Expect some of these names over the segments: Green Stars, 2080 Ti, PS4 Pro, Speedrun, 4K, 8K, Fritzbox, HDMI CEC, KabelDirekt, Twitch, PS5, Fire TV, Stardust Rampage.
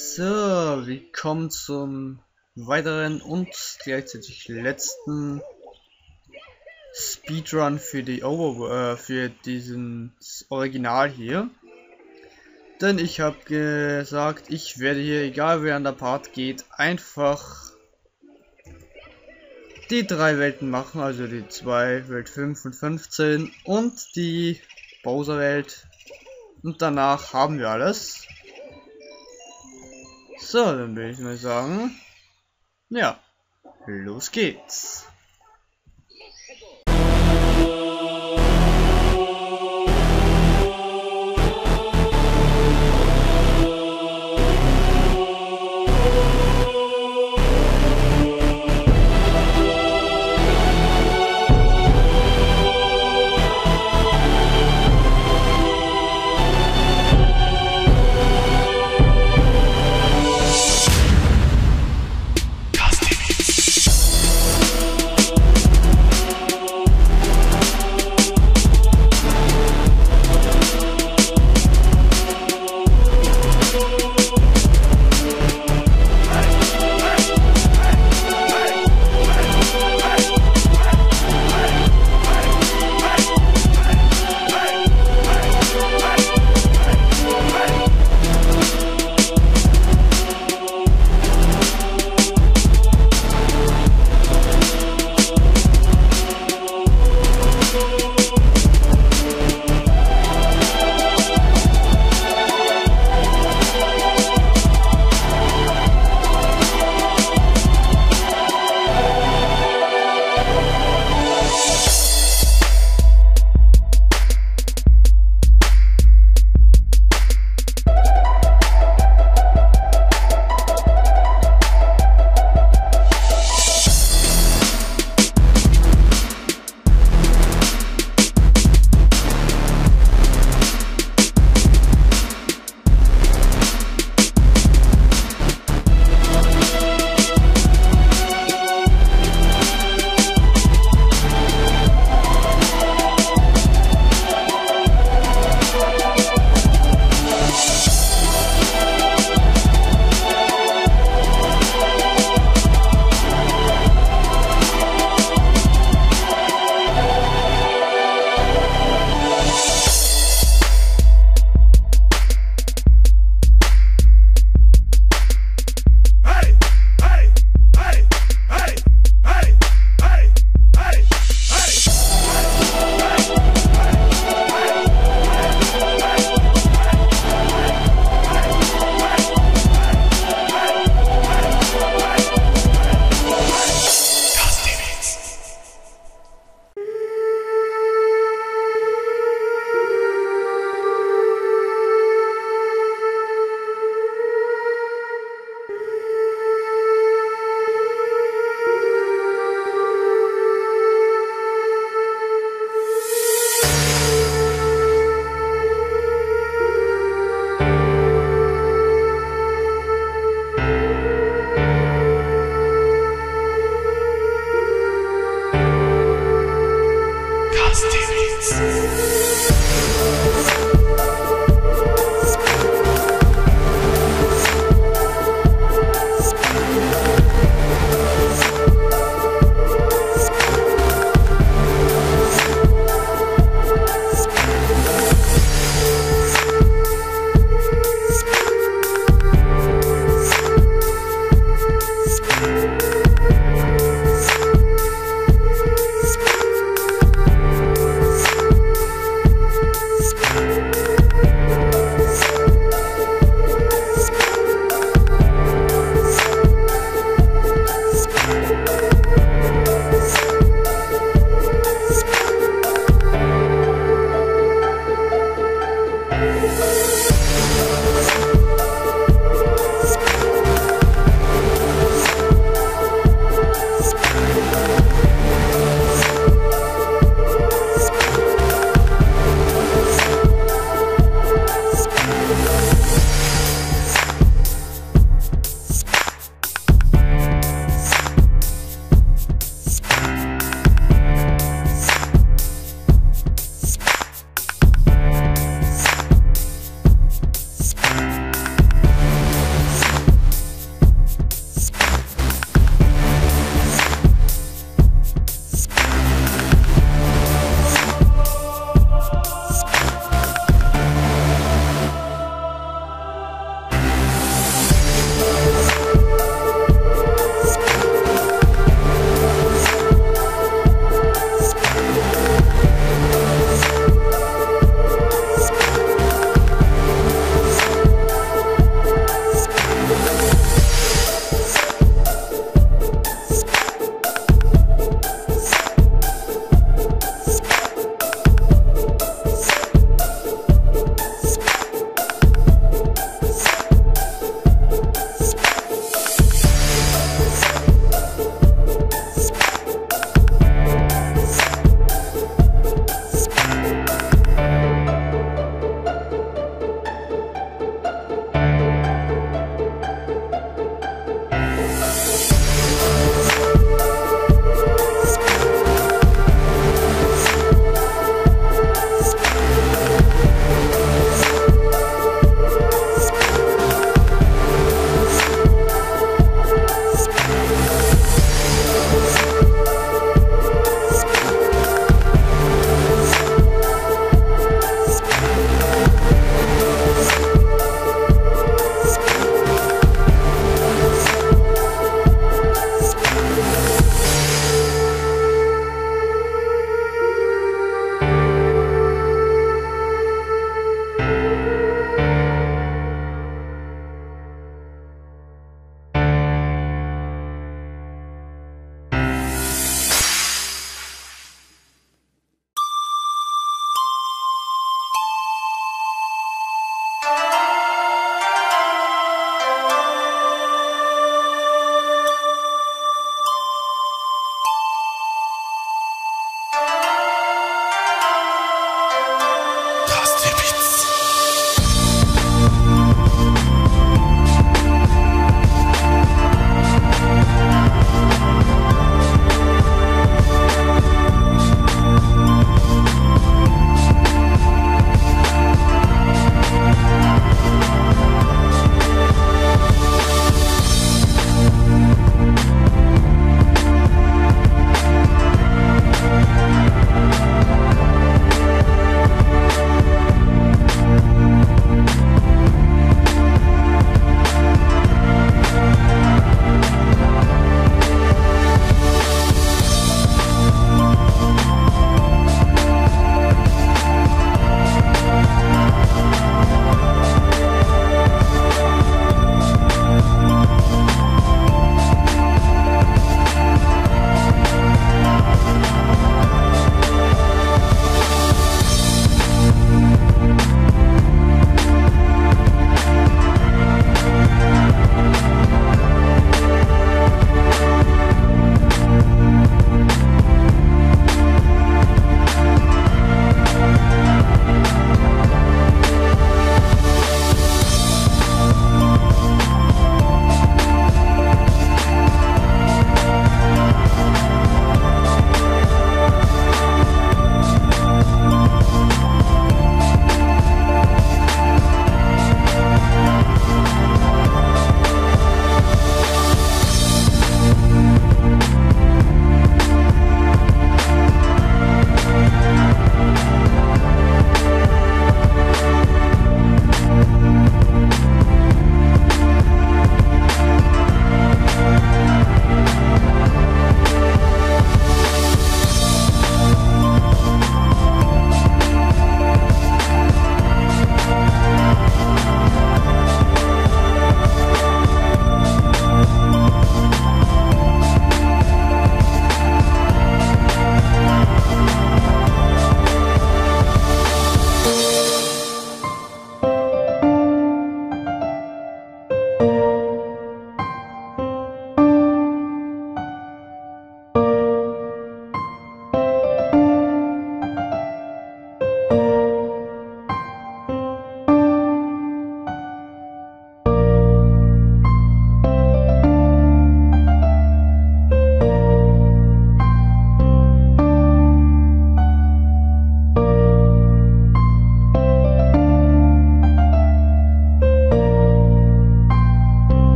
So, willkommen zum weiteren und gleichzeitig letzten Speedrun für die für diesen Original hier. Denn ich habe gesagt, ich werde hier, egal wer an der Part geht, einfach die drei Welten machen, also die 2, Welt 5 und 15 und die Bowser-Welt. Und danach haben wir alles. So, dann will ich mal sagen, ja, los geht's.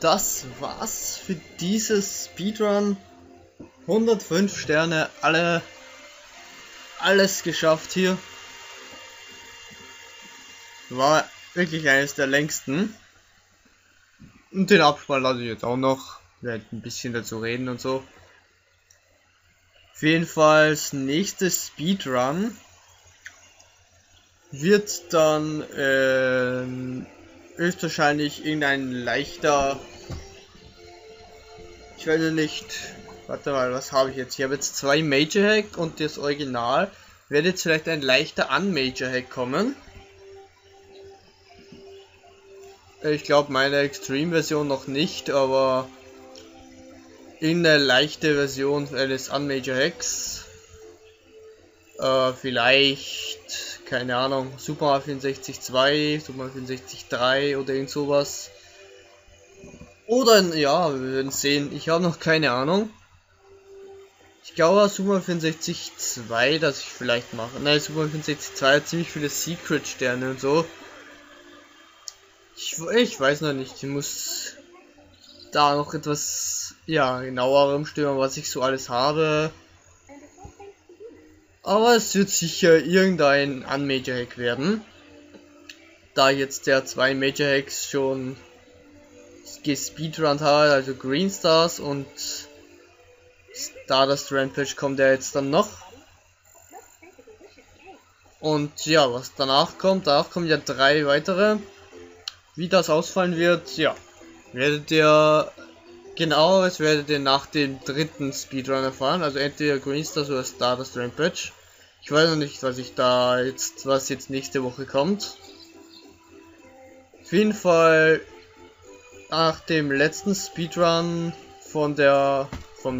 das war's für dieses Speedrun. 105 Sterne, alles geschafft hier. War wirklich eines der längsten. Und den Abspann lasse ich jetzt auch noch. Wir werden ein bisschen dazu reden und so. Auf jeden Fall, nächstes Speedrun wird dann höchstwahrscheinlich irgendein leichter. Ich weiß nicht. Warte mal, was habe ich jetzt? Ich habe jetzt zwei Major Hack und das Original. Wird jetzt vielleicht ein leichter Un-Major Hack kommen. Ich glaube, meine Extreme-Version noch nicht, aber in der leichten Version eines Unmajor Hacks. Vielleicht, keine Ahnung, Super Mario 64-2, Super Mario 64-3 oder irgend sowas. Oder, ja, wir werden sehen, ich habe noch keine Ahnung. Ich glaube, Super Mario 64-2, dass ich vielleicht mache. Nein, Super Mario 64-2 hat ziemlich viele Secret-Sterne und so. Ich weiß noch nicht, ich muss da noch etwas genauer rumstimmen, was ich so alles habe. Aber es wird sicher irgendein Un-Major Hack werden. Da jetzt der zwei Major Hacks schon gespeedrunnt habe, also Green Stars und Stardust Rampage kommt ja jetzt dann noch. Und ja, was danach kommen ja drei weitere. Wie das ausfallen wird, ja, werdet ihr nach dem dritten Speedrun erfahren, also entweder Green Stars oder Stardust Rampage. Ich weiß noch nicht, was jetzt nächste Woche kommt. Auf jeden Fall nach dem letzten Speedrun vom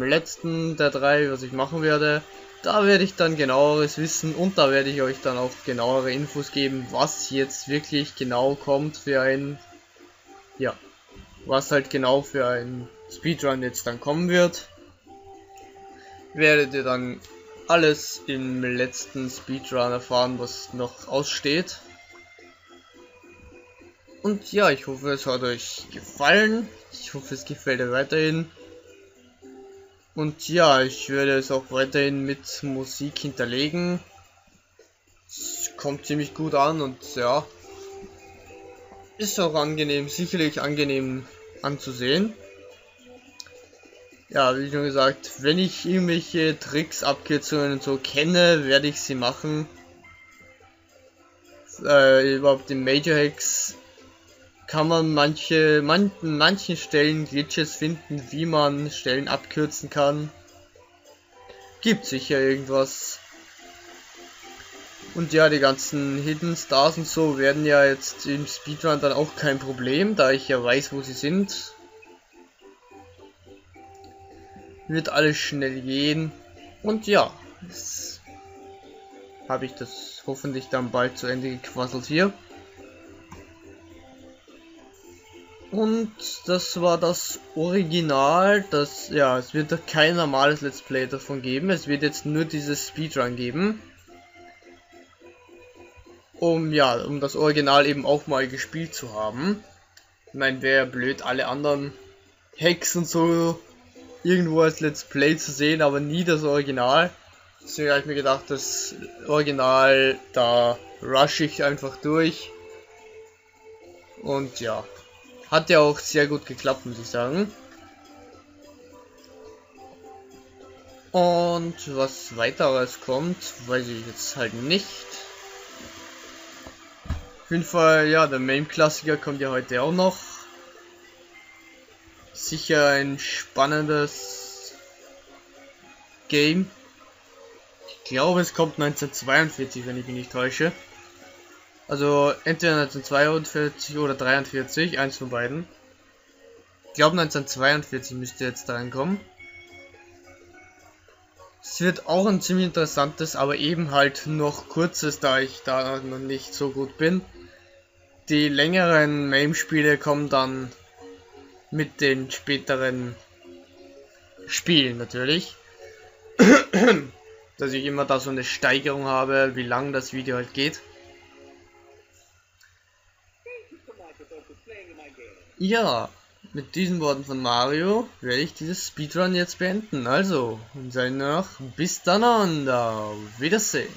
letzten der drei, was ich machen werde, da werde ich dann genaueres wissen und da werde ich euch dann auch genauere Infos geben, was jetzt wirklich genau kommt für ein, ja, was halt genau für ein Speedrun jetzt dann kommen wird. Werdet ihr dann alles im letzten Speedrun erfahren, was noch aussteht. Und ja, ich hoffe, es hat euch gefallen. Ich hoffe, es gefällt euch weiterhin. Und ja, ich werde es auch weiterhin mit Musik hinterlegen. Es kommt ziemlich gut an und ja, ist auch angenehm, sicherlich angenehm anzusehen. Ja, wie schon gesagt, wenn ich irgendwelche Tricks, Abkürzungen und so kenne, werde ich sie machen. Überhaupt in Major Hacks kann man manchen Stellen Glitches finden, wie man Stellen abkürzen kann. Gibt sicher irgendwas. Und ja, die ganzen Hidden Stars und so werden ja jetzt im Speedrun dann auch kein Problem, da ich ja weiß, wo sie sind. Wird alles schnell gehen. Und ja, jetzt habe ich das hoffentlich dann bald zu Ende gequasselt hier. Und das war das Original, es wird doch kein normales Let's Play davon geben, es wird jetzt nur dieses Speedrun geben. Um das Original eben auch mal gespielt zu haben. Ich meine, wäre blöd, alle anderen Hacks und so irgendwo als Let's Play zu sehen, aber nie das Original. Deswegen habe ich mir gedacht, das Original, da rush ich einfach durch. Und ja. Hat ja auch sehr gut geklappt, muss ich sagen. Und was weiteres kommt, weiß ich jetzt halt nicht. Auf jeden Fall, ja, der Meme-Klassiker kommt ja heute auch noch. Sicher ein spannendes Game. Ich glaube, es kommt 1942, wenn ich mich nicht täusche. Also entweder 1942 oder 43, eins von beiden. Ich glaube 1942 müsste jetzt da reinkommen. Es wird auch ein ziemlich interessantes, aber eben halt noch kurzes, da ich da noch nicht so gut bin. Die längeren MAME-Spiele kommen dann mit den späteren Spielen natürlich. Dass ich immer da so eine Steigerung habe, wie lang das Video halt geht. Ja, Mit diesen Worten von Mario werde ich dieses Speedrun jetzt beenden. Also, und sei noch bis dann und auf Wiedersehen.